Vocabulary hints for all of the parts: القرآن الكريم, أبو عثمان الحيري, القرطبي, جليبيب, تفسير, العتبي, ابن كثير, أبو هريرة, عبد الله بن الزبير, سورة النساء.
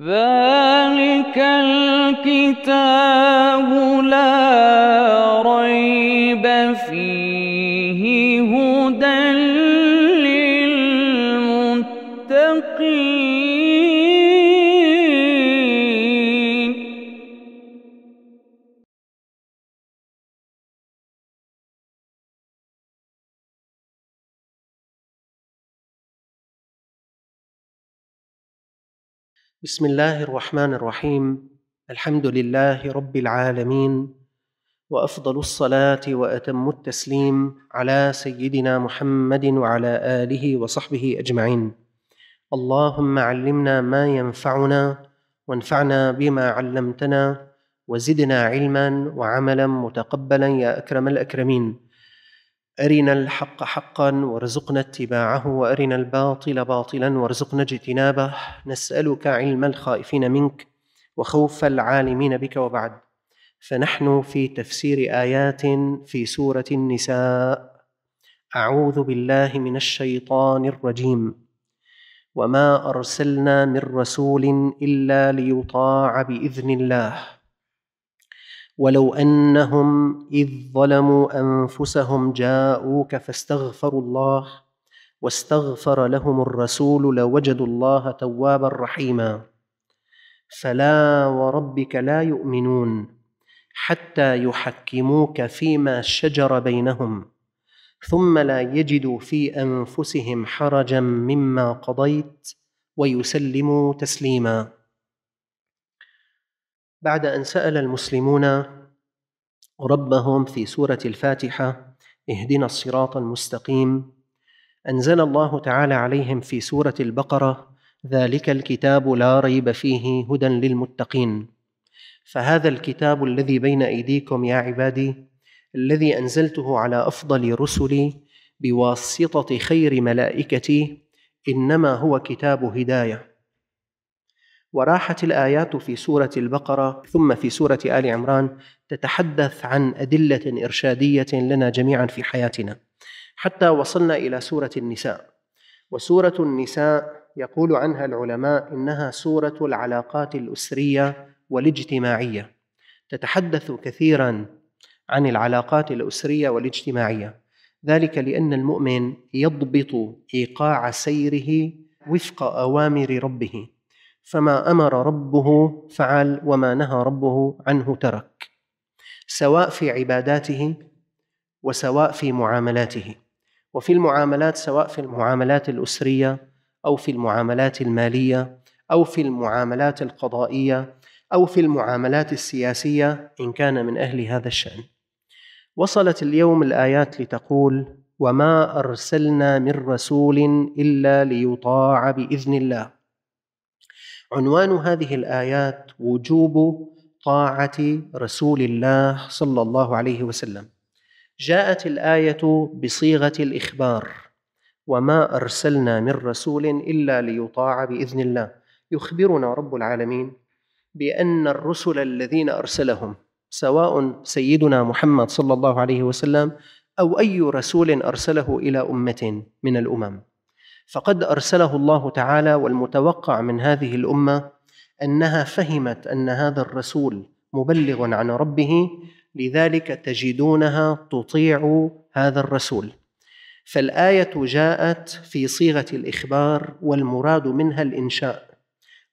ذلك الكتاب لا ريب فيه هدى للمتقين. بسم الله الرحمن الرحيم. الحمد لله رب العالمين، وأفضل الصلاة وأتم التسليم على سيدنا محمد وعلى آله وصحبه أجمعين. اللهم علمنا ما ينفعنا، وانفعنا بما علمتنا، وزدنا علما وعملا متقبلا يا أكرم الأكرمين. أرنا الحق حقا وارزقنا اتباعه، وأرنا الباطل باطلا وارزقنا اجتنابه. نسألك علم الخائفين منك وخوف العالمين بك، وبعد، فنحن في تفسير آيات في سورة النساء. أعوذ بالله من الشيطان الرجيم. وما أرسلنا من رسول إلا ليطاع بإذن الله ولو أنهم إذ ظلموا أنفسهم جاءوك فاستغفروا الله واستغفر لهم الرسول لوجدوا الله توابا رحيما. فلا وربك لا يؤمنون حتى يحكموك فيما شجر بينهم ثم لا يجدوا في أنفسهم حرجا مما قضيت ويسلموا تسليما. بعد أن سأل المسلمون ربهم في سورة الفاتحة اهدنا الصراط المستقيم، أنزل الله تعالى عليهم في سورة البقرة ذلك الكتاب لا ريب فيه هدى للمتقين. فهذا الكتاب الذي بين أيديكم يا عبادي، الذي أنزلته على أفضل رسلي بواسطة خير ملائكتي، إنما هو كتاب هداية. وراحت الآيات في سورة البقرة ثم في سورة آل عمران تتحدث عن أدلة إرشادية لنا جميعا في حياتنا، حتى وصلنا إلى سورة النساء. وسورة النساء يقول عنها العلماء إنها سورة العلاقات الأسرية والاجتماعية، تتحدث كثيرا عن العلاقات الأسرية والاجتماعية، ذلك لأن المؤمن يضبط إيقاع سيره وفق أوامر ربه، فما أمر ربه فعل وما نهى ربه عنه ترك، سواء في عباداته وسواء في معاملاته. وفي المعاملات، سواء في المعاملات الأسرية أو في المعاملات المالية أو في المعاملات القضائية أو في المعاملات السياسية إن كان من أهل هذا الشأن. وصلت اليوم الآيات لتقول وما أرسلنا من رسول إلا ليطاع بإذن الله. عنوان هذه الآيات وجوب طاعة رسول الله صلى الله عليه وسلم. جاءت الآية بصيغة الإخبار، وما أرسلنا من رسول إلا ليطاع بإذن الله. يخبرنا رب العالمين بأن الرسل الذين أرسلهم، سواء سيدنا محمد صلى الله عليه وسلم أو أي رسول أرسله إلى أمة من الأمم، فقد أرسله الله تعالى، والمتوقع من هذه الأمة أنها فهمت أن هذا الرسول مبلغ عن ربه، لذلك تجدونها تطيع هذا الرسول. فالآية جاءت في صيغة الإخبار، والمراد منها الإنشاء.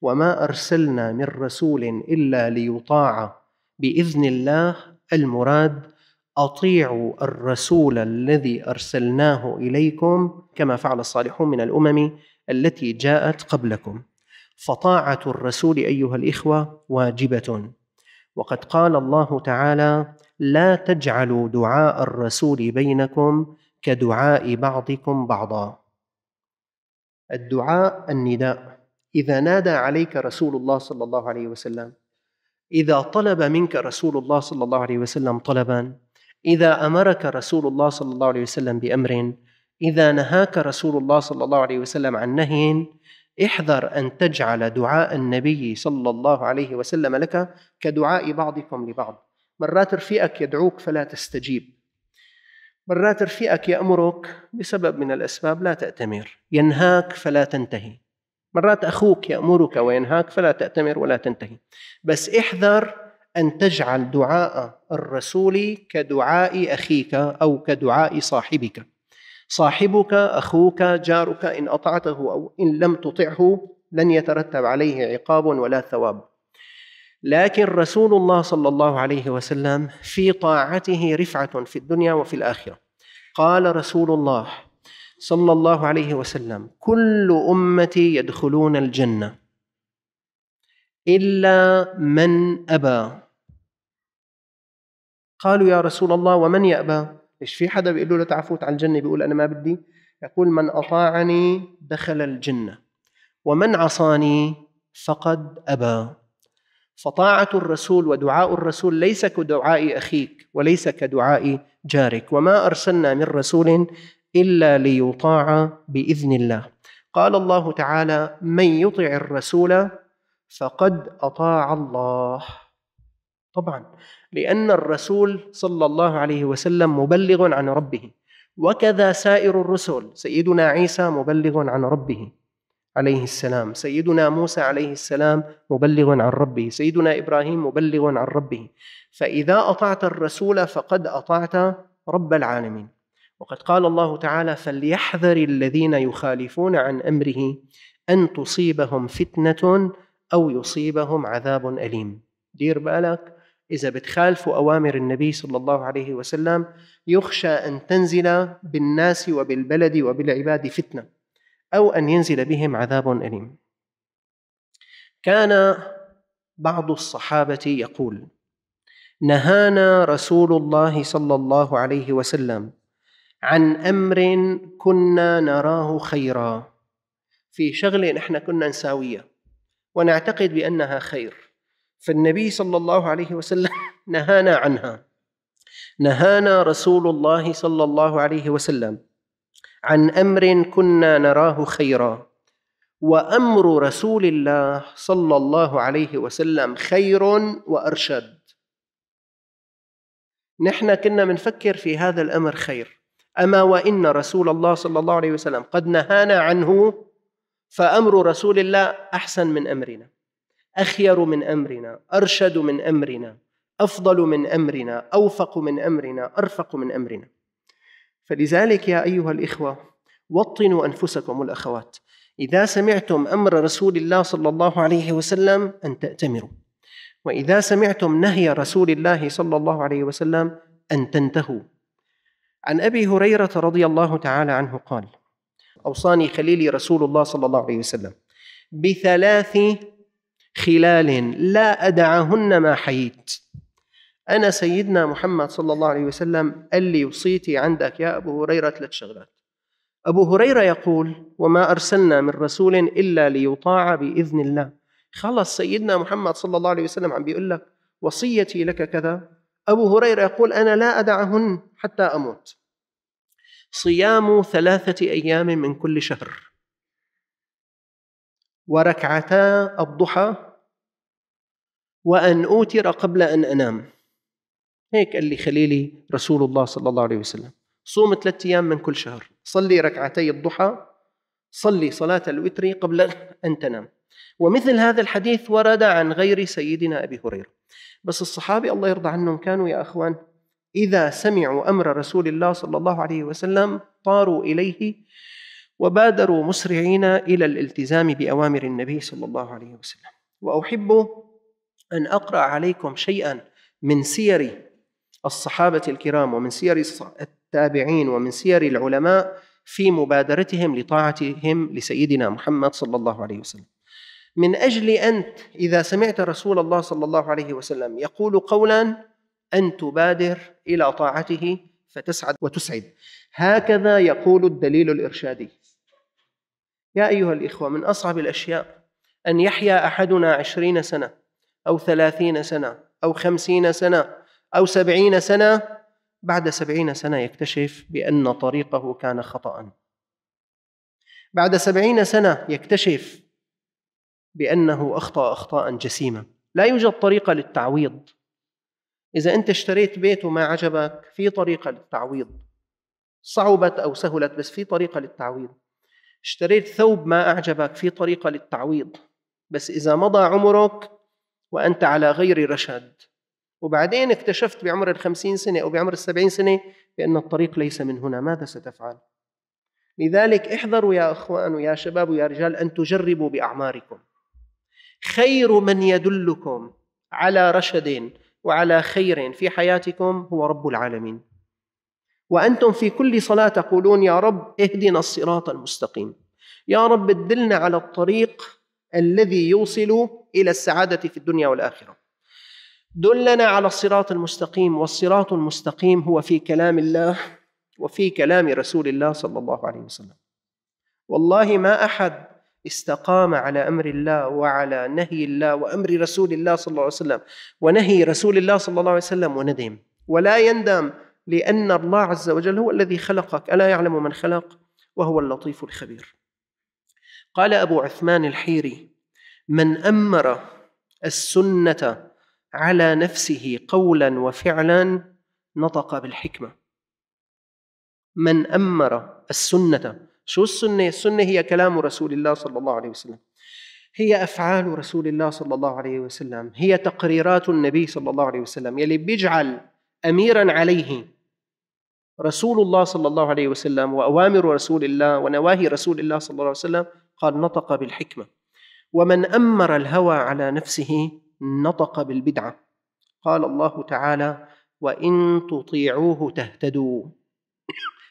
وما أرسلنا من رسول إلا ليطاع بإذن الله، المراد أطيعوا الرسول الذي أرسلناه إليكم كما فعل الصالحون من الأمم التي جاءت قبلكم. فطاعة الرسول أيها الإخوة واجبة، وقد قال الله تعالى لا تجعلوا دعاء الرسول بينكم كدعاء بعضكم بعضا. الدعاء النداء، إذا نادى عليك رسول الله صلى الله عليه وسلم، إذا طلب منك رسول الله صلى الله عليه وسلم طلبا، إذا أمرك رسول الله صلى الله عليه وسلم بأمر، إذا نهاك رسول الله صلى الله عليه وسلم عن نهي، احذر أن تجعل دعاء النبي صلى الله عليه وسلم لك كدعاء بعضكم لبعض. مرات رفيقك يدعوك فلا تستجيب، مرات رفيقك يأمرك بسبب من الأسباب لا تأتمر، ينهاك فلا تنتهي. مرات أخوك يأمرك وينهاك فلا تأتمر ولا تنتهي. بس احذر أن تجعل دعاء الرسول كدعاء أخيك أو كدعاء صاحبك. صاحبك، أخوك، جارك، إن أطعته أو إن لم تطعه لن يترتب عليه عقاب ولا ثواب. لكن رسول الله صلى الله عليه وسلم في طاعته رفعة في الدنيا وفي الآخرة. قال رسول الله صلى الله عليه وسلم: كل أمتي يدخلون الجنة إلا من أبى. قالوا: يا رسول الله ومن يأبى؟ إيش في حدا بيقول له تعفوت على الجنة بيقول أنا ما بدي؟ يقول: من أطاعني دخل الجنة ومن عصاني فقد أبى. فطاعة الرسول ودعاء الرسول ليس كدعاء أخيك وليس كدعاء جارك. وما أرسلنا من رسول إلا ليطاع بإذن الله. قال الله تعالى: من يطع الرسول فقد أطاع الله. طبعا لأن الرسول صلى الله عليه وسلم مبلغ عن ربه، وكذا سائر الرسل. سيدنا عيسى مبلغ عن ربه عليه السلام، سيدنا موسى عليه السلام مبلغ عن ربه، سيدنا إبراهيم مبلغ عن ربه. فإذا أطعت الرسول فقد أطعت رب العالمين. وقد قال الله تعالى: فليحذر الذين يخالفون عن أمره أن تصيبهم فتنة أو يصيبهم عذاب أليم. دير بالك إذا بتخالفوا أوامر النبي صلى الله عليه وسلم، يخشى أن تنزل بالناس وبالبلد وبالعباد فتنة أو أن ينزل بهم عذاب أليم. كان بعض الصحابة يقول: نهانا رسول الله صلى الله عليه وسلم عن أمر كنا نراه خيرا. في شغلة نحن كنا نساويها ونعتقد بأنها خير، فالنبي صلى الله عليه وسلم نهانا عنها. نهانا رسول الله صلى الله عليه وسلم عن أمر كنا نراه خيرا، وأمر رسول الله صلى الله عليه وسلم خير وأرشد. نحن كنا منفكر في هذا الأمر خير، أما وإن رسول الله صلى الله عليه وسلم قد نهانا عنه، فأمر رسول الله أحسن من أمرنا، أخير من أمرنا، أرشد من أمرنا، أفضل من أمرنا، أوفق من أمرنا، أرفق من أمرنا. فلذلك يا أيها الإخوة، وطنوا أنفسكم والأخوات إذا سمعتم أمر رسول الله صلى الله عليه وسلم أن تأتمروا، وإذا سمعتم نهي رسول الله صلى الله عليه وسلم أن تنتهوا. عن أبي هريرة رضي الله تعالى عنه قال: أوصاني خليلي رسول الله صلى الله عليه وسلم بثلاث خلال لا أدعهن ما حييت. أنا سيدنا محمد صلى الله عليه وسلم قال لي: وصيتي عندك يا أبو هريرة ثلاث شغلات. أبو هريرة يقول: وما أرسلنا من رسول إلا ليطاع بإذن الله. خلص سيدنا محمد صلى الله عليه وسلم عم بيقول لك وصيتي لك كذا. أبو هريرة يقول: أنا لا أدعهن حتى أموت. صيام 3 أيام من كل شهر، وركعتا الضحى، وأن أوتر قبل أن أنام. هيك قال لي خليلي رسول الله صلى الله عليه وسلم. صوم 3 أيام من كل شهر، صلي ركعتي الضحى، صلي صلاة الوتر قبل أن تنام. ومثل هذا الحديث ورد عن غير سيدنا أبي هريرة. بس الصحابة الله يرضى عنهم كانوا يا أخوان إذا سمعوا أمر رسول الله صلى الله عليه وسلم طاروا إليه وبادروا مسرعين إلى الالتزام بأوامر النبي صلى الله عليه وسلم. وأحب أن أقرأ عليكم شيئا من سير الصحابة الكرام ومن سير التابعين ومن سير العلماء في مبادرتهم لطاعتهم لسيدنا محمد صلى الله عليه وسلم، من أجل أنت إذا سمعت رسول الله صلى الله عليه وسلم يقول قولا أن تبادر إلى طاعته فتسعد وتسعد. هكذا يقول الدليل الإرشادي. يا أيها الإخوة، من أصعب الأشياء أن يحيا أحدنا 20 سنة أو 30 سنة أو 50 سنة أو 70 سنة، بعد 70 سنة يكتشف بأن طريقه كان خطأ، بعد 70 سنة يكتشف بأنه أخطأ أخطاء جسيمة. لا يوجد طريقة للتعويض. إذا أنت اشتريت بيت وما عجبك، في طريقة للتعويض، صعبت أو سهلت، بس في طريقة للتعويض. اشتريت ثوب ما أعجبك، في طريقة للتعويض، بس إذا مضى عمرك وأنت على غير رشد، وبعدين اكتشفت بعمر 50 سنة أو بعمر 70 سنة بأن الطريق ليس من هنا، ماذا ستفعل؟ لذلك احذروا يا أخوان ويا شباب ويا رجال أن تجربوا بأعماركم. خير من يدلكم على رشد وعلى خير في حياتكم هو رب العالمين. وأنتم في كل صلاة تقولون يا رب اهدنا الصراط المستقيم، يا رب ادلنا على الطريق الذي يوصل إلى السعادة في الدنيا والآخرة، دلنا على الصراط المستقيم. والصراط المستقيم هو في كلام الله وفي كلام رسول الله صلى الله عليه وسلم. والله ما أحد استقام على أمر الله وعلى نهي الله وأمر رسول الله صلى الله عليه وسلم ونهي رسول الله صلى الله عليه وسلم وندم، ولا يندم، لأن الله عز وجل هو الذي خلقك، ألا يعلم من خلق وهو اللطيف الخبير. قال أبو عثمان الحيري: من أمر السنة على نفسه قولا وفعلا نطق بالحكمة. من أمر السنة، شو السنة؟ السنة هي كلام رسول الله صلى الله عليه وسلم، هي أفعال رسول الله صلى الله عليه وسلم، هي تقريرات النبي صلى الله عليه وسلم. يلي بيجعل أميرا عليه رسول الله صلى الله عليه وسلم وأوامر رسول الله ونواهي رسول الله صلى الله عليه وسلم. قال نطق بالحكمة. ومن أمر الهوى على نفسه نطق بالبدعة. قال الله تعالى: وإن تطيعوه تهتدوا.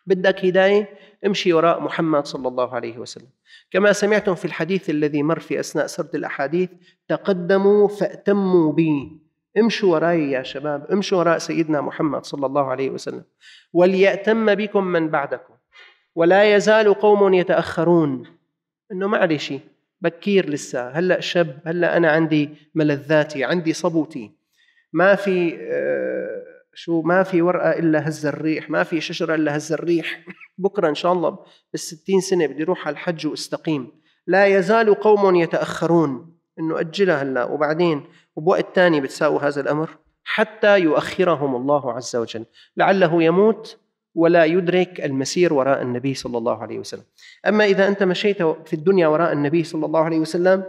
بدك هداية؟ امشي وراء محمد صلى الله عليه وسلم. كما سمعتم في الحديث الذي مر في أثناء سرد الأحاديث: تقدموا فأتموا بي. امشوا وراي يا شباب، امشوا وراء سيدنا محمد صلى الله عليه وسلم. وليأتم بكم من بعدكم ولا يزال قوم يتأخرون. إنه ما عليه شيء، بكير لسه، هلأ شاب، هلأ أنا عندي ملذاتي، عندي صبوتي، ما في ما في ورقة إلا هز الريح، ما في شجرة إلا هز الريح. بكرة إن شاء الله بال60 سنة بدي روح على الحج واستقيم. لا يزال قوم يتأخرون، إنه أجلها هلأ وبعدين وبوقت تاني بتساووا هذا الأمر، حتى يؤخرهم الله عز وجل، لعله يموت ولا يدرك المسير وراء النبي صلى الله عليه وسلم. أما إذا أنت مشيت في الدنيا وراء النبي صلى الله عليه وسلم،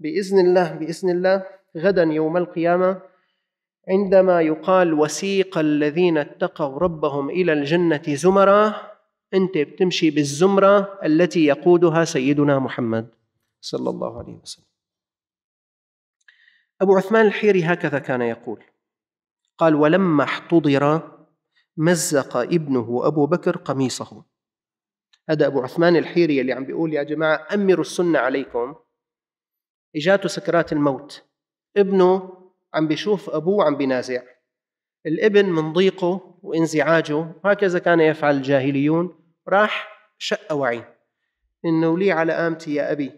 بإذن الله بإذن الله غدا يوم القيامة عندما يقال وسيق الذين اتقوا ربهم إلى الجنة زمرا، أنت بتمشي بالزمرة التي يقودها سيدنا محمد صلى الله عليه وسلم. أبو عثمان الحيري هكذا كان يقول. قال: ولما احتضر مزق ابنه أبو بكر قميصه. هذا أبو عثمان الحيري اللي عم بيقول يا جماعة أمروا السنة عليكم، إجاته سكرات الموت، ابنه عم بيشوف أبوه عم بينازع، الابن من ضيقه وانزعاجه، هكذا كان يفعل الجاهليون، راح شق وعي إنه لي على قامتي يا أبي،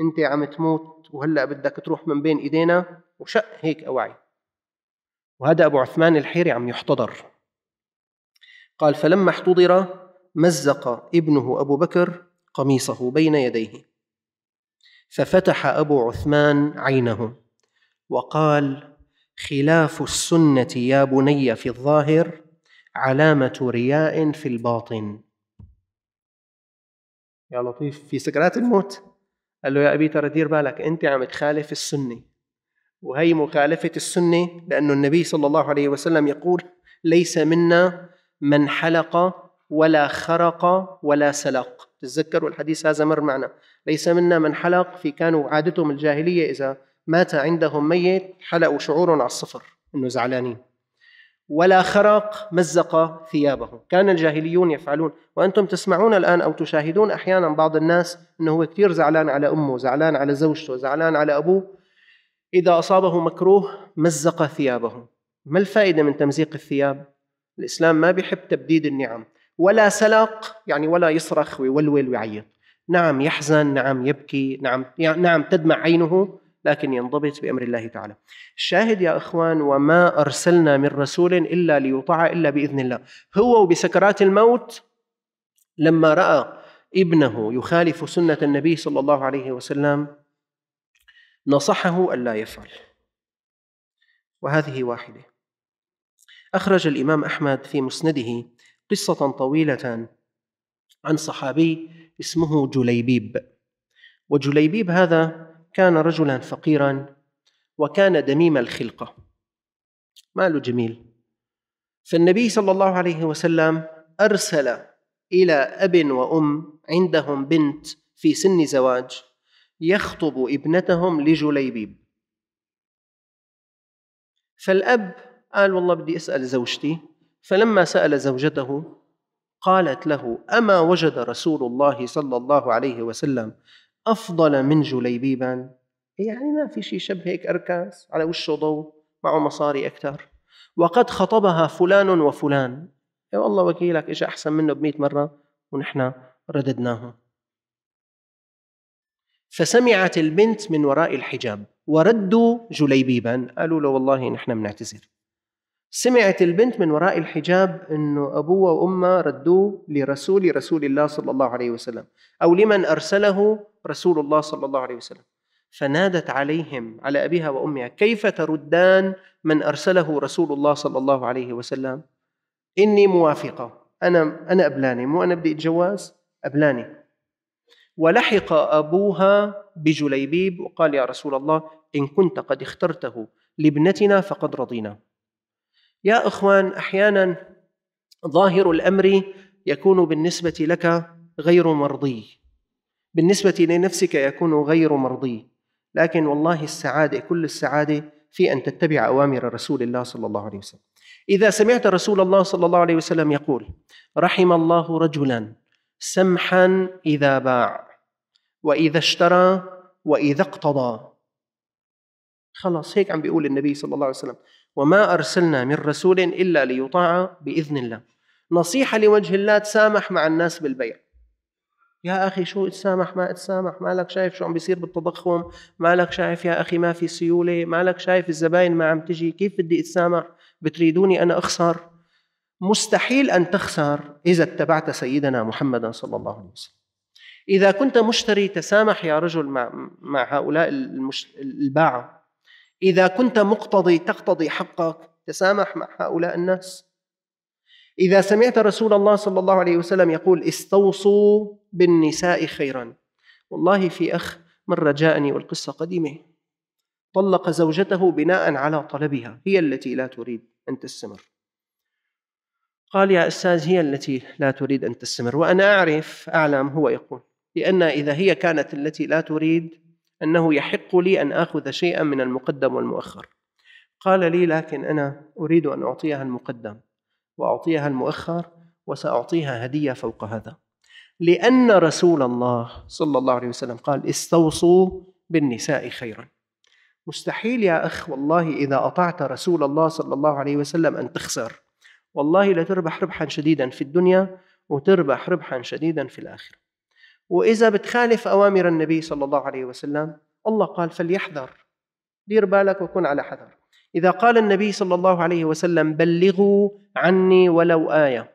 أنت عم تموت وهلأ بدك تروح من بين إيدينا، وشق هيك أوعي. وهذا أبو عثمان الحيري عم يحتضر. قال: فلما احتضر مزق ابنه أبو بكر قميصه بين يديه، ففتح أبو عثمان عينه وقال: خلاف السنة يا بني في الظاهر علامة رياء في الباطن. يا لطيف، في سكرات الموت قال له: يا أبي ترى دير بالك، أنت عم تخالف السنة، وهي مخالفة السنة، لأن النبي صلى الله عليه وسلم يقول: ليس منا من حلق ولا خرق ولا سلق. تتذكروا الحديث هذا مر معنا، ليس منا من حلق، في كانوا عادتهم الجاهلية إذا مات عندهم ميت حلقوا شعورهم على الصفر إنه زعلانين، ولا خرق مزق ثيابه، كان الجاهليون يفعلون. وأنتم تسمعون الآن أو تشاهدون أحيانا بعض الناس إنه هو كثير زعلان على أمه، زعلان على زوجته، زعلان على أبوه، إذا أصابه مكروه مزق ثيابه. ما الفائدة من تمزيق الثياب؟ الإسلام ما بيحب تبديد النعم. ولا سلق يعني ولا يصرخ ويولول ويعيط، نعم يحزن، نعم يبكي، نعم تدمع عينه، لكن ينضبط بأمر الله تعالى. الشاهد يا إخوان: وما أرسلنا من رسول إلا ليطاع إلا بإذن الله. هو وبسكرات الموت لما رأى ابنه يخالف سنة النبي صلى الله عليه وسلم نصحه ألا يفعل. وهذه واحدة. أخرج الإمام أحمد في مسنده قصة طويلة عن صحابي اسمه جليبيب. وجليبيب هذا كان رجلا فقيرا وكان دميم الخلقة، ماله جميل. فالنبي صلى الله عليه وسلم أرسل إلى أب وأم عندهم بنت في سن زواج يخطب ابنتهم لجليبيب. فالأب قال والله بدي أسأل زوجتي، فلما سأل زوجته قالت له: أما وجد رسول الله صلى الله عليه وسلم أفضل من جليبيبا؟ يعني ما في شيء شب هيك أركاس على وشه ضوء معه مصاري أكثر، وقد خطبها فلان وفلان، يا والله وكيلك إجا أحسن منه ب100 مرة ونحن رددناه. فسمعت البنت من وراء الحجاب وردوا جليبيبا، قالوا له والله نحن منعتذر. سمعت البنت من وراء الحجاب أنه أبوه وأمه ردوه لرسول الله صلى الله عليه وسلم، أو لمن أرسله رسول الله صلى الله عليه وسلم، فنادت عليهم على أبيها وأمها: كيف تردان من أرسله رسول الله صلى الله عليه وسلم؟ إني موافقة، أنا أبلاني، مو أنا بدي أتجوز، أبلاني. ولحق أبوها بجليبيب وقال: يا رسول الله، إن كنت قد اخترته لابنتنا فقد رضينا. يا إخوان، أحيانا ظاهر الأمر يكون بالنسبة لك غير مرضي، بالنسبة لنفسك يكون غير مرضي، لكن والله السعادة، كل السعادة في أن تتبع أوامر رسول الله صلى الله عليه وسلم. إذا سمعت رسول الله صلى الله عليه وسلم يقول: رحم الله رجلا سمحا إذا باع وإذا اشترى وإذا اقتضى، خلاص هيك عم بيقول النبي صلى الله عليه وسلم: وما أرسلنا من رسول إلا ليطاع بإذن الله. نصيحة لوجه الله: تسامح مع الناس بالبيع. يا أخي شو تسامح ما تسامح، مالك شايف شو عم بيصير بالتضخم، مالك شايف يا أخي ما في سيولة، مالك شايف الزباين ما عم تجي، كيف بدي أتسامح؟ بتريدوني أنا أخسر؟ مستحيل أن تخسر إذا اتبعت سيدنا محمد صلى الله عليه وسلم. إذا كنت مشتري تسامح يا رجل مع هؤلاء الباعة. إذا كنت مقتضي تقتضي حقك، تسامح مع هؤلاء الناس. إذا سمعت رسول الله صلى الله عليه وسلم يقول: استوصوا بالنساء خيرا. والله في أخ مرة جاءني، والقصة قديمة، طلق زوجته بناء على طلبها، هي التي لا تريد أن تستمر. قال: يا أستاذ، هي التي لا تريد أن تستمر وأنا أعلم، هو يقول: لأن إذا هي كانت التي لا تريد أنه يحق لي أن آخذ شيئا من المقدم والمؤخر. قال لي: لكن أنا أريد أن أعطيها المقدم وأعطيها المؤخر وسأعطيها هدية فوق هذا، لأن رسول الله صلى الله عليه وسلم قال: استوصوا بالنساء خيرا. مستحيل يا أخ والله إذا أطعت رسول الله صلى الله عليه وسلم أن تخسر، والله لا تربح ربحا شديدا في الدنيا وتربح ربحا شديدا في الآخرة. وإذا بتخالف أوامر النبي صلى الله عليه وسلم، الله قال: فليحذر، دير بالك وكن على حذر. إذا قال النبي صلى الله عليه وسلم: بلغوا عني ولو آية،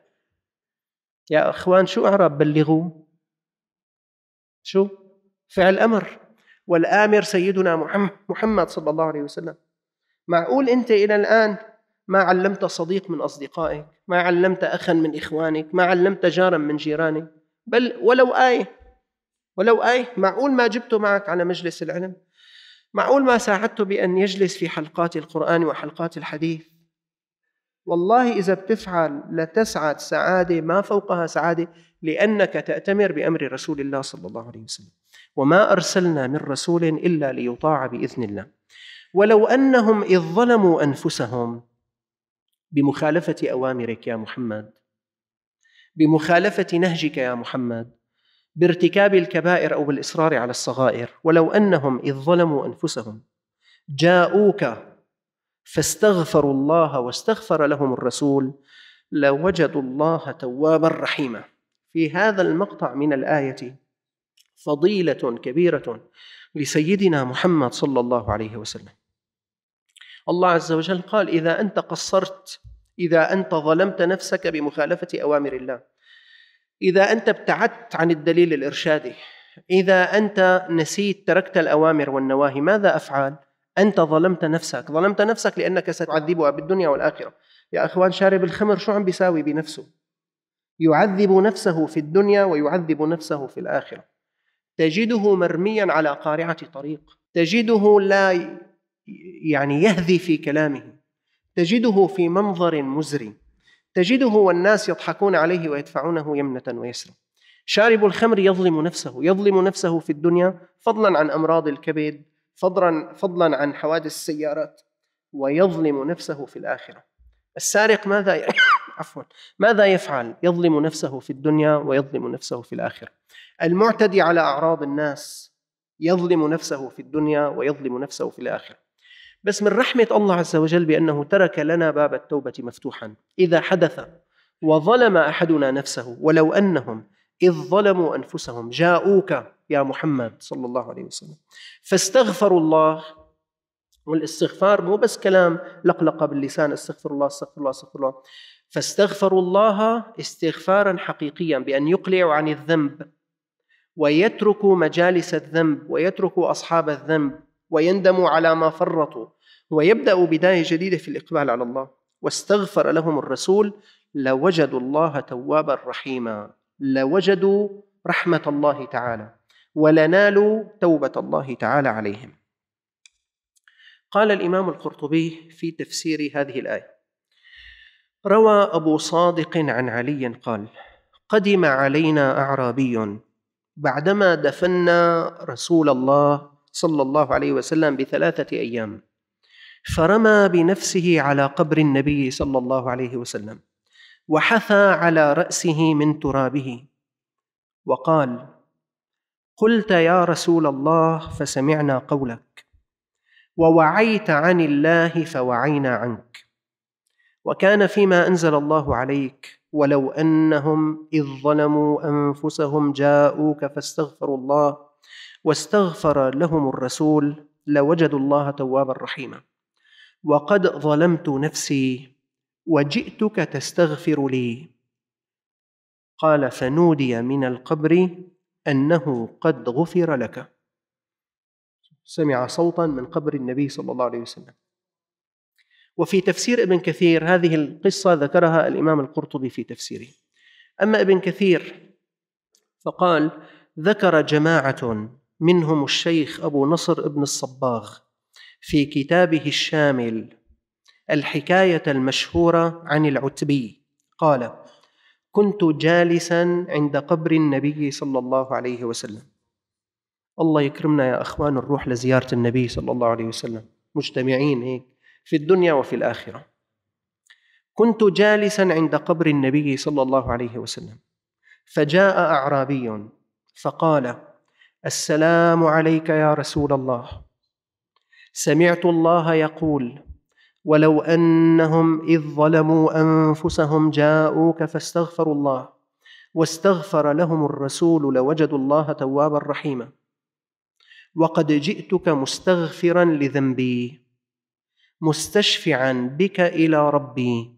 يا أخوان شو أعرب بلغوا؟ شو؟ فعل أمر، والآمر سيدنا محمد صلى الله عليه وسلم. معقول أنت إلى الآن ما علمت صديق من أصدقائك، ما علمت أخا من إخوانك، ما علمت جارا من جيرانك، بل ولو آية، ولو آية. معقول ما جبته معك على مجلس العلم، معقول ما ساعدته بأن يجلس في حلقات القرآن وحلقات الحديث. والله إذا بتفعل لتسعد سعادة ما فوقها سعادة، لأنك تأتمر بأمر رسول الله صلى الله عليه وسلم. وما أرسلنا من رسول إلا ليطاع بإذن الله. ولو أنهم إذ ظلموا أنفسهم بمخالفة أوامرك يا محمد، بمخالفة نهجك يا محمد، بارتكاب الكبائر أو بالإصرار على الصغائر، ولو أنهم إذ ظلموا أنفسهم جاءوك فاستغفروا الله واستغفر لهم الرسول لوجدوا الله توابا رحيما. في هذا المقطع من الآية فضيلة كبيرة لسيدنا محمد صلى الله عليه وسلم. الله عز وجل قال: إذا أنت قصرت، إذا أنت ظلمت نفسك بمخالفة أوامر الله، إذا أنت ابتعدت عن الدليل الإرشادي، إذا أنت نسيت، تركت الأوامر والنواهي، ماذا أفعل؟ أنت ظلمت نفسك، ظلمت نفسك لأنك ستعذبها بالدنيا والآخرة. يا أخوان، شارب الخمر شو عم بيساوي بنفسه؟ يعذب نفسه في الدنيا ويعذب نفسه في الآخرة. تجده مرميا على قارعة طريق، تجده لا يعني يهذي في كلامه، تجده في منظر مزري، تجده والناس يضحكون عليه ويدفعونه يمنة ويسرا. شارب الخمر يظلم نفسه، يظلم نفسه في الدنيا فضلا عن أمراض الكبد، فضلا عن حوادث السيارات، ويظلم نفسه في الآخرة. السارق ماذا يفعل؟ يظلم نفسه في الدنيا ويظلم نفسه في الآخرة. المعتدي على أعراض الناس يظلم نفسه في الدنيا ويظلم نفسه في الآخرة. بس من رحمة الله عز وجل بأنه ترك لنا باب التوبة مفتوحا، إذا حدث وظلم أحدنا نفسه، ولو أنهم إذ ظلموا أنفسهم جاءوك يا محمد صلى الله عليه وسلم فاستغفروا الله. والاستغفار مو بس كلام لقلقة باللسان، استغفر الله استغفر الله استغفر الله. فاستغفروا الله استغفارا حقيقيا بأن يقلعوا عن الذنب ويتركوا مجالس الذنب ويتركوا أصحاب الذنب ويندموا على ما فرطوا ويبدأوا بداية جديدة في الإقبال على الله. واستغفر لهم الرسول لوجدوا الله توابا رحيما، لوجدوا رحمة الله تعالى ولنالوا توبة الله تعالى عليهم. قال الإمام القرطبي في تفسير هذه الآية: روى أبو صادق عن علي قال: قدم علينا أعرابي بعدما دفنا رسول الله صلى الله عليه وسلم بثلاثة أيام، فرمى بنفسه على قبر النبي صلى الله عليه وسلم وحثى على رأسه من ترابه وقال: قلت يا رسول الله فسمعنا قولك، ووعيت عن الله فوعينا عنك، وكان فيما أنزل الله عليك، ولو أنهم إذ ظلموا أنفسهم جاءوك فاستغفروا الله واستغفر لهم الرسول لوجدوا الله توابا رحيما، وقد ظلمت نفسي وجئتك تستغفر لي. قال: فنودي من القبر أنه قد غفر لك. سمع صوتا من قبر النبي صلى الله عليه وسلم. وفي تفسير ابن كثير هذه القصة ذكرها الإمام القرطبي في تفسيره. أما ابن كثير فقال: ذكر جماعة منهم الشيخ أبو نصر ابن الصباغ في كتابه الشامل الحكاية المشهورة عن العتبي قال: كنت جالسا عند قبر النبي صلى الله عليه وسلم. الله يكرمنا يا أخوان نروح لزيارة النبي صلى الله عليه وسلم مجتمعين هيك في الدنيا وفي الآخرة. كنت جالسا عند قبر النبي صلى الله عليه وسلم، فجاء أعرابي فقال: السلام عليك يا رسول الله، سمعت الله يقول: ولو أنهم إذ ظلموا أنفسهم جاءوك فاستغفروا الله واستغفر لهم الرسول لوجدوا الله توابا رحيما، وقد جئتك مستغفرا لذنبي مستشفعا بك إلى ربي.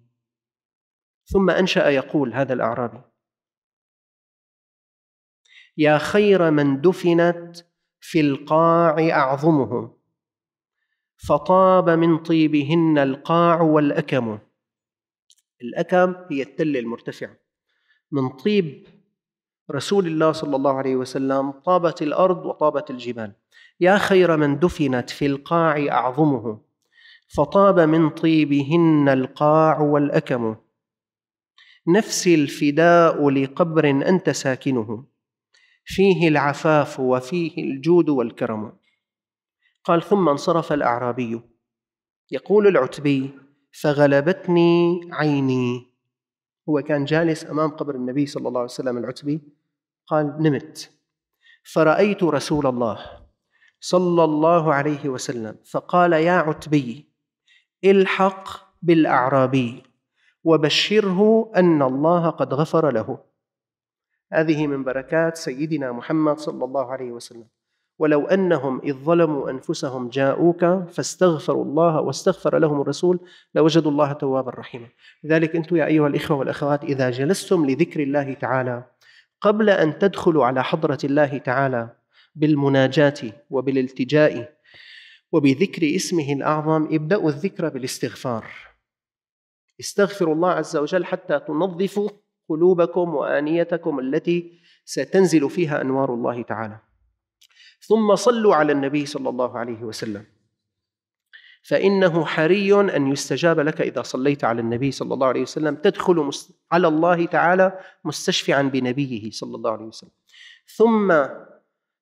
ثم أنشأ يقول هذا الأعرابي: يا خير من دفنت في القاع أعظمه، فطاب من طيبهن القاع والأكم. الأكم هي التل المرتفعة. من طيب رسول الله صلى الله عليه وسلم طابت الأرض وطابت الجبال. يا خير من دفنت في القاع أعظمه، فطاب من طيبهن القاع والأكم، نفسي الفداء لقبر أنت ساكنه، فيه العفاف وفيه الجود والكرم. قال: ثم انصرف الأعرابي. يقول العتبي: فغلبتني عيني. هو كان جالس أمام قبر النبي صلى الله عليه وسلم العتبي. قال: نمت فرأيت رسول الله صلى الله عليه وسلم فقال: يا عتبي الحق بالأعرابي وبشره أن الله قد غفر له. هذه من بركات سيدنا محمد صلى الله عليه وسلم: ولو أنهم إذ ظلموا أنفسهم جاءوك فاستغفروا الله واستغفر لهم الرسول لوجدوا الله توابا رحيما. لذلك أنتم يا أيها الإخوة والأخوات إذا جلستم لذكر الله تعالى قبل أن تدخلوا على حضرة الله تعالى بالمناجاة وبالالتجاء وبذكر اسمه الأعظم، ابدأوا الذكر بالاستغفار. استغفروا الله عز وجل حتى تنظفوا قلوبكم وآنيتكم التي ستنزل فيها أنوار الله تعالى. ثم صلوا على النبي صلى الله عليه وسلم، فإنه حري أن يستجاب لك إذا صليت على النبي صلى الله عليه وسلم، تدخل على الله تعالى مستشفعا بنبيه صلى الله عليه وسلم. ثم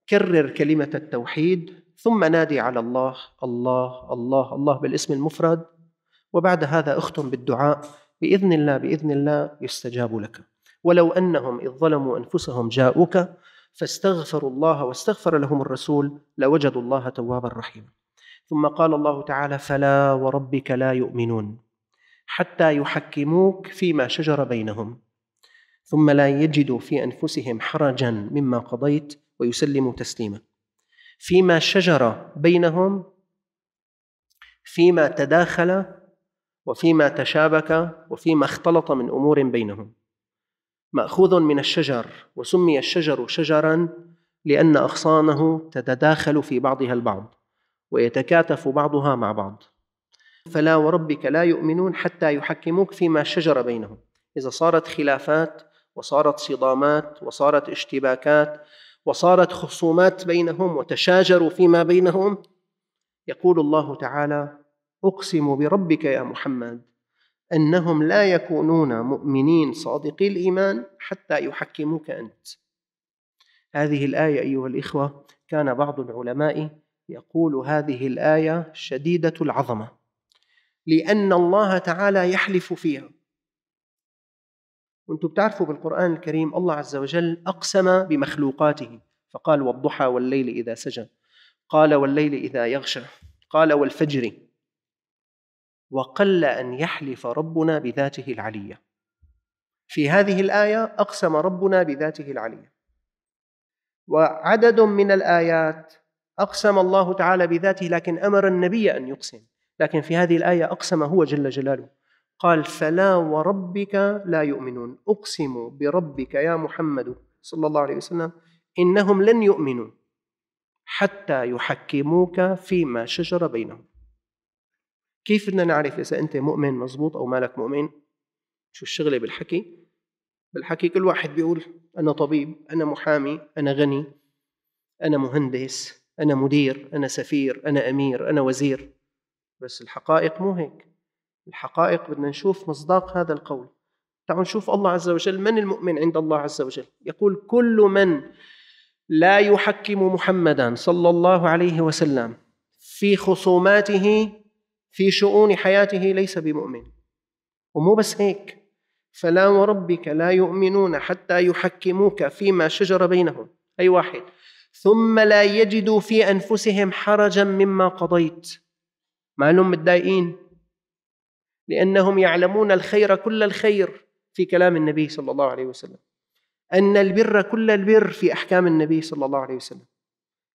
كرر كلمة التوحيد، ثم نادي على الله الله الله الله بالاسم المفرد، وبعد هذا اختم بالدعاء، بإذن الله بإذن الله يستجاب لك. ولو أنهم إذ ظلموا أنفسهم جاءوك فاستغفروا الله واستغفر لهم الرسول لوجدوا الله توابا رحيما. ثم قال الله تعالى: فلا وربك لا يؤمنون حتى يحكموك فيما شجر بينهم ثم لا يجدوا في أنفسهم حرجا مما قضيت ويسلموا تسليما. فيما شجر بينهم، فيما تداخل وفيما تشابك وفيما اختلط من أمور بينهم، مأخوذ من الشجر، وسمي الشجر شجرا لأن أغصانه تتداخل في بعضها البعض ويتكاتف بعضها مع بعض. فلا وربك لا يؤمنون حتى يحكموك فيما شجر بينهم. إذا صارت خلافات وصارت صدامات وصارت اشتباكات وصارت خصومات بينهم وتشاجروا فيما بينهم، يقول الله تعالى: أقسم بربك يا محمد أنهم لا يكونون مؤمنين صادقي الإيمان حتى يحكموك أنت. هذه الآية أيها الإخوة كان بعض العلماء يقول هذه الآية شديدة العظمة، لأن الله تعالى يحلف فيها. وأنتم بتعرفوا بالقرآن الكريم الله عز وجل أقسم بمخلوقاته، فقال: والضحى والليل إذا سجى، قال: والليل إذا يغشى، قال: والفجر. وقل أن يحلف ربنا بذاته العلية. في هذه الآية أقسم ربنا بذاته العلية، وعدد من الآيات أقسم الله تعالى بذاته لكن أمر النبي أن يقسم، لكن في هذه الآية أقسم هو جل جلاله. قال: فلا وربك لا يؤمنون، أقسم بربك يا محمد صلى الله عليه وسلم إنهم لن يؤمنوا حتى يحكموك فيما شجر بينهم. كيف بدنا نعرف إذا أنت مؤمن مزبوط أو مالك مؤمن؟ شو الشغلة بالحكي؟ بالحكي كل واحد بيقول أنا طبيب، أنا محامي، أنا غني، أنا مهندس، أنا مدير، أنا سفير، أنا أمير، أنا وزير. بس الحقائق مو هيك. الحقائق بدنا نشوف مصداق هذا القول. تعالوا نشوف الله عز وجل من المؤمن عند الله عز وجل. يقول: كل من لا يحكم محمدا صلى الله عليه وسلم في خصوماته في شؤون حياته ليس بمؤمن. ومو بس هيك، فلا وربك لا يؤمنون حتى يحكموك فيما شجر بينهم، أي واحد، ثم لا يجدوا في أنفسهم حرجا مما قضيت. ما لهم متضايقين، لأنهم يعلمون الخير كل الخير في كلام النبي صلى الله عليه وسلم، أن البر كل البر في أحكام النبي صلى الله عليه وسلم،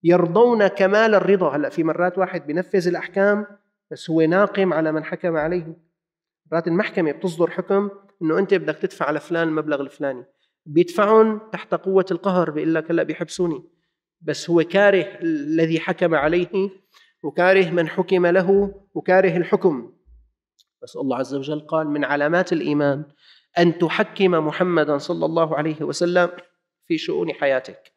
يرضون كمال الرضا. هلأ في مرات واحد بنفذ الأحكام بس هو ناقم على من حكم عليه. مرات المحكمة بتصدر حكم أنه أنت بدك تدفع لفلان المبلغ الفلاني، بيدفعهم تحت قوة القهر، بيقول لك هلأ بيحبسوني، بس هو كاره الذي حكم عليه وكاره من حكم له وكاره الحكم. بس الله عز وجل قال: من علامات الإيمان أن تحكم محمدا صلى الله عليه وسلم في شؤون حياتك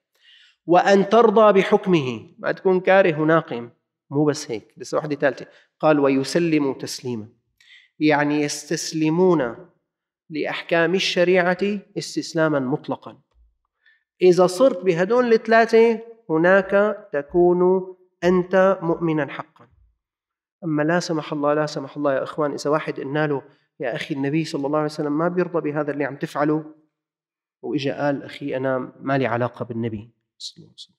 وأن ترضى بحكمه، ما تكون كاره ناقم. مو بس هيك، لسه واحدة ثالثة، قال: ويسلموا تسليما، يعني يستسلمون لأحكام الشريعة استسلاما مطلقا. إذا صرت بهدول الثلاثة هناك تكون أنت مؤمنا حقا. أما لا سمح الله، لا سمح الله يا إخوان، إذا واحد قلنا له: يا أخي النبي صلى الله عليه وسلم ما بيرضى بهذا اللي عم تفعله، وإجا قال: أخي أنا ما لي علاقة بالنبي صلى الله عليه وسلم،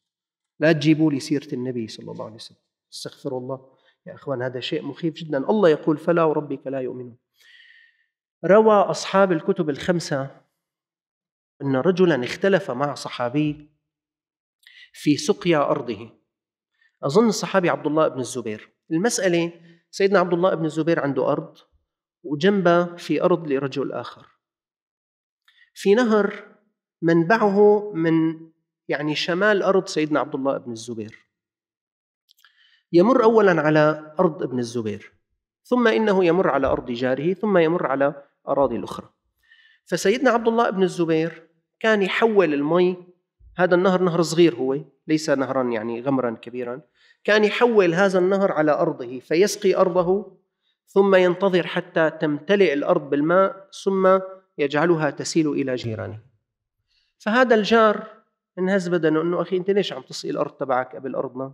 لا تجيبوا لي سيرة النبي صلى الله عليه وسلم، استغفر الله يا إخوان، هذا شيء مخيف جدا. الله يقول: فلا وربك لا يؤمنون. روى أصحاب الكتب الخمسة أن رجلا اختلف مع صحابي في سقيا أرضه، أظن الصحابي عبد الله بن الزبير. المسألة سيدنا عبد الله بن الزبير عنده أرض وجنبه في أرض لرجل آخر، في نهر منبعه من يعني شمال أرض سيدنا عبد الله بن الزبير، يمر أولا على أرض ابن الزبير، ثم إنه يمر على أرض جاره، ثم يمر على أراضي الأخرى. فسيدنا عبد الله بن الزبير كان يحول المي، هذا النهر نهر صغير هو، ليس نهرا يعني غمرا كبيرا، كان يحول هذا النهر على أرضه فيسقي أرضه، ثم ينتظر حتى تمتلئ الأرض بالماء ثم يجعلها تسيل إلى جيرانه. فهذا الجار انهز بدنه أنه أخي أنت ليش عم تسقي الأرض تبعك قبل أرضنا؟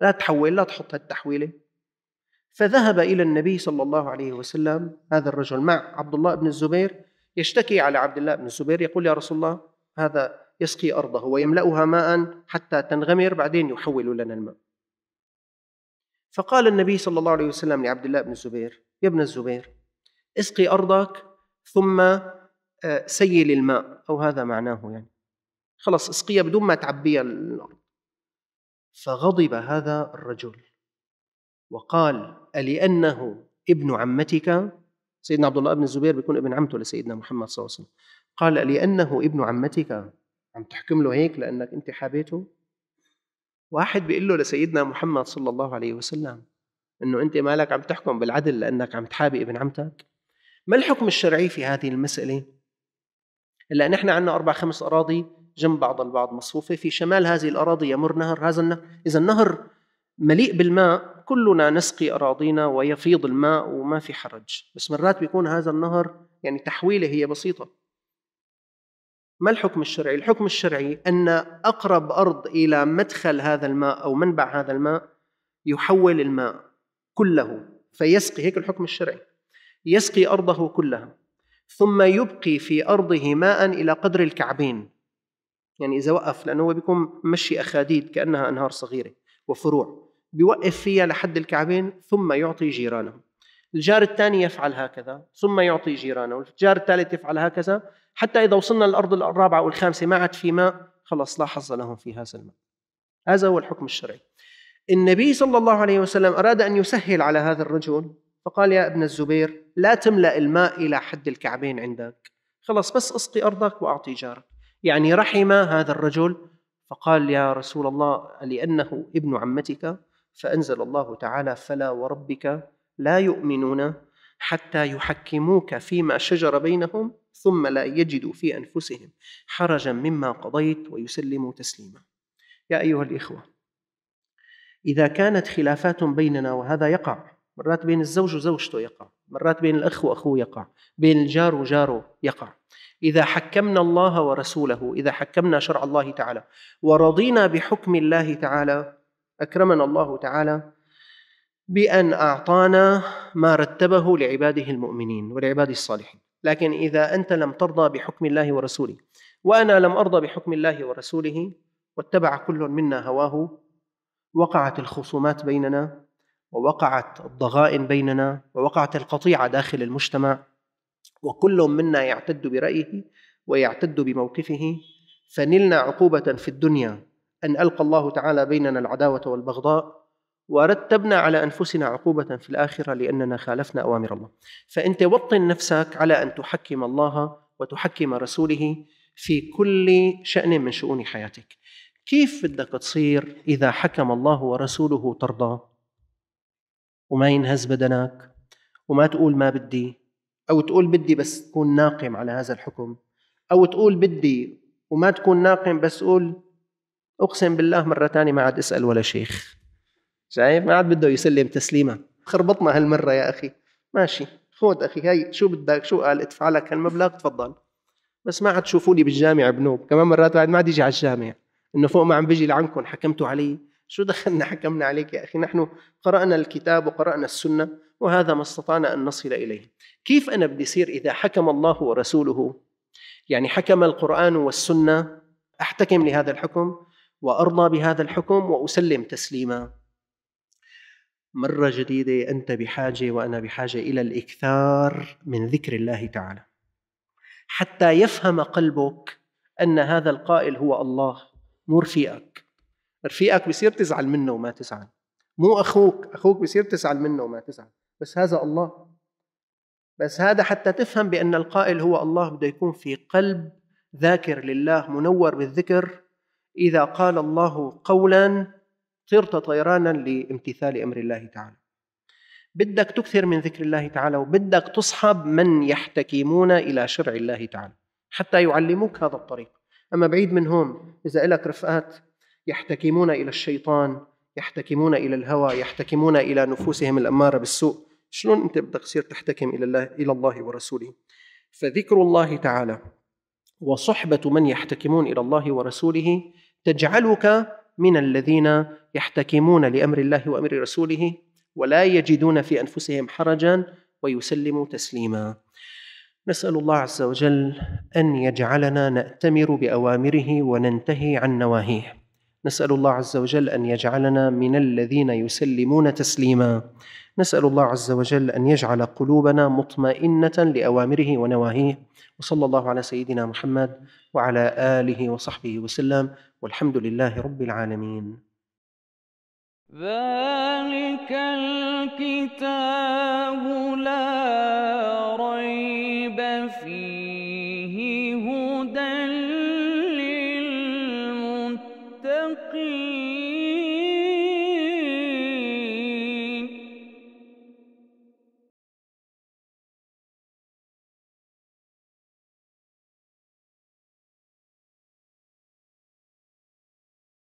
لا تحول، لا تحط هالتحويلة. فذهب إلى النبي صلى الله عليه وسلم هذا الرجل مع عبد الله بن الزبير يشتكي على عبد الله بن الزبير، يقول يا رسول الله هذا يسقي أرضه ويملأها ماء حتى تنغمر بعدين يحول لنا الماء. فقال النبي صلى الله عليه وسلم لعبد الله بن الزبير يا ابن الزبير اسقي أرضك ثم سيل الماء، أو هذا معناه يعني خلص اسقيها بدون ما تعبيها الأرض. فغضب هذا الرجل وقال ألأنه ابن عمتك، سيدنا عبد الله بن الزبير بيكون ابن عمته لسيدنا محمد صلى الله عليه وسلم، قال لأنه ابن عمتك عم تحكم له هيك لأنك أنت حابيته؟ واحد بيقول له لسيدنا محمد صلى الله عليه وسلم أنه أنت مالك عم تحكم بالعدل لأنك عم تحابي ابن عمتك؟ ما الحكم الشرعي في هذه المسألة؟ إلا نحن عندنا 4-5 أراضي جنب بعض البعض مصفوفة، في شمال هذه الأراضي يمر نهر، هذا النهر إذا النهر مليء بالماء كلنا نسقي أراضينا ويفيض الماء وما في حرج، بس مرات بيكون هذا النهر يعني تحويله هي بسيطة. ما الحكم الشرعي؟ الحكم الشرعي أن أقرب أرض إلى مدخل هذا الماء أو منبع هذا الماء يحول الماء كله فيسقي، هيك الحكم الشرعي، يسقي أرضه كلها ثم يبقي في أرضه ماء إلى قدر الكعبين، يعني إذا وقف لأنه هو بيكون مشي أخاديد كأنها أنهار صغيرة وفروع، بيوقف فيها لحد الكعبين ثم يعطي جيرانه. الجار الثاني يفعل هكذا ثم يعطي جيرانه، والجار الثالث يفعل هكذا، حتى إذا وصلنا للأرض الرابعة والخامسة ما عاد في ماء خلاص لا حظ لهم في هذا الماء. هذا هو الحكم الشرعي. النبي صلى الله عليه وسلم أراد أن يسهل على هذا الرجل فقال يا ابن الزبير لا تملأ الماء إلى حد الكعبين عندك، خلاص بس اسقي أرضك وأعطي جارك. يعني رحم هذا الرجل فقال يا رسول الله لأنه ابن عمتك، فأنزل الله تعالى فلا وربك لا يؤمنون حتى يحكموك فيما شجر بينهم ثم لا يجدوا في أنفسهم حرجا مما قضيت ويسلموا تسليما. يا أيها الإخوة، إذا كانت خلافات بيننا، وهذا يقع مرات بين الزوج وزوجته، يقع مرات بين الأخ وأخوه، يقع بين الجار وجاره، يقع، إذا حكمنا الله ورسوله، إذا حكمنا شرع الله تعالى ورضينا بحكم الله تعالى، أكرمنا الله تعالى بأن أعطانا ما رتبه لعباده المؤمنين ولعباده الصالحين. لكن إذا أنت لم ترضى بحكم الله ورسوله وأنا لم أرضى بحكم الله ورسوله واتبع كل منا هواه، وقعت الخصومات بيننا ووقعت الضغائن بيننا ووقعت القطيعة داخل المجتمع، وكل منا يعتد برأيه ويعتد بموقفه، فنلنا عقوبة في الدنيا أن ألقى الله تعالى بيننا العداوة والبغضاء، ورتبنا على أنفسنا عقوبة في الآخرة لأننا خالفنا أوامر الله. فأنت وطن نفسك على أن تحكم الله وتحكم رسوله في كل شأن من شؤون حياتك. كيف بدك تصير إذا حكم الله ورسوله ترضى وما ينهز بدنك وما تقول ما بدي، أو تقول بدي بس تكون ناقم على هذا الحكم، أو تقول بدي وما تكون ناقم بس تقول أقسم بالله مرة تاني ما عاد أسأل ولا شيخ، شايف ما عاد بده يسلم تسليمة، خربطنا هالمرة يا أخي، ماشي خود أخي هاي شو بدك شو قال ادفع لك هالمبلغ تفضل، بس ما عاد تشوفوني بالجامع بنوب، كمان مرات ما عاد يجي على الجامع، إنه فوق ما عم بيجي لعنكم حكمتوا علي، شو دخلنا حكمنا عليك يا أخي، نحن قرأنا الكتاب وقرأنا السنة وهذا ما استطعنا أن نصل إليه. كيف أنا بدي صير إذا حكم الله ورسوله، يعني حكم القرآن والسنة، أحتكم لهذا الحكم وأرضى بهذا الحكم وأسلم تسليما؟ مرة جديدة أنت بحاجة وأنا بحاجة إلى الإكثار من ذكر الله تعالى حتى يفهم قلبك أن هذا القائل هو الله، مو رفيقك. رفيقك بيصير تزعل منه وما تزعل، مو أخوك، أخوك بيصير تزعل منه وما تزعل، بس هذا الله، بس هذا حتى تفهم بأن القائل هو الله بده يكون في قلب ذاكر لله منور بالذكر. إذا قال الله قولا طرت طيرانا لامتثال أمر الله تعالى. بدك تكثر من ذكر الله تعالى، وبدك تصحب من يحتكمون إلى شرع الله تعالى حتى يعلموك هذا الطريق. أما بعيد منهم، إذا إلك رفقات يحتكمون إلى الشيطان، يحتكمون إلى الهوى، يحتكمون إلى نفوسهم الأمارة بالسوء، شلون أنت بدك تصير تحتكم إلى الله ورسوله؟ فذكر الله تعالى وصحبة من يحتكمون إلى الله ورسوله تجعلك من الذين يحتكمون لأمر الله وأمر رسوله ولا يجدون في أنفسهم حرجا ويسلموا تسليما. نسأل الله عز وجل أن يجعلنا نأتمر بأوامره وننتهي عن نواهيه. نسأل الله عز وجل أن يجعلنا من الذين يسلمون تسليما. نسأل الله عز وجل أن يجعل قلوبنا مطمئنة لأوامره ونواهيه. وصلى الله على سيدنا محمد وعلى آله وصحبه وسلم، والحمد لله رب العالمين. ذلك الكتاب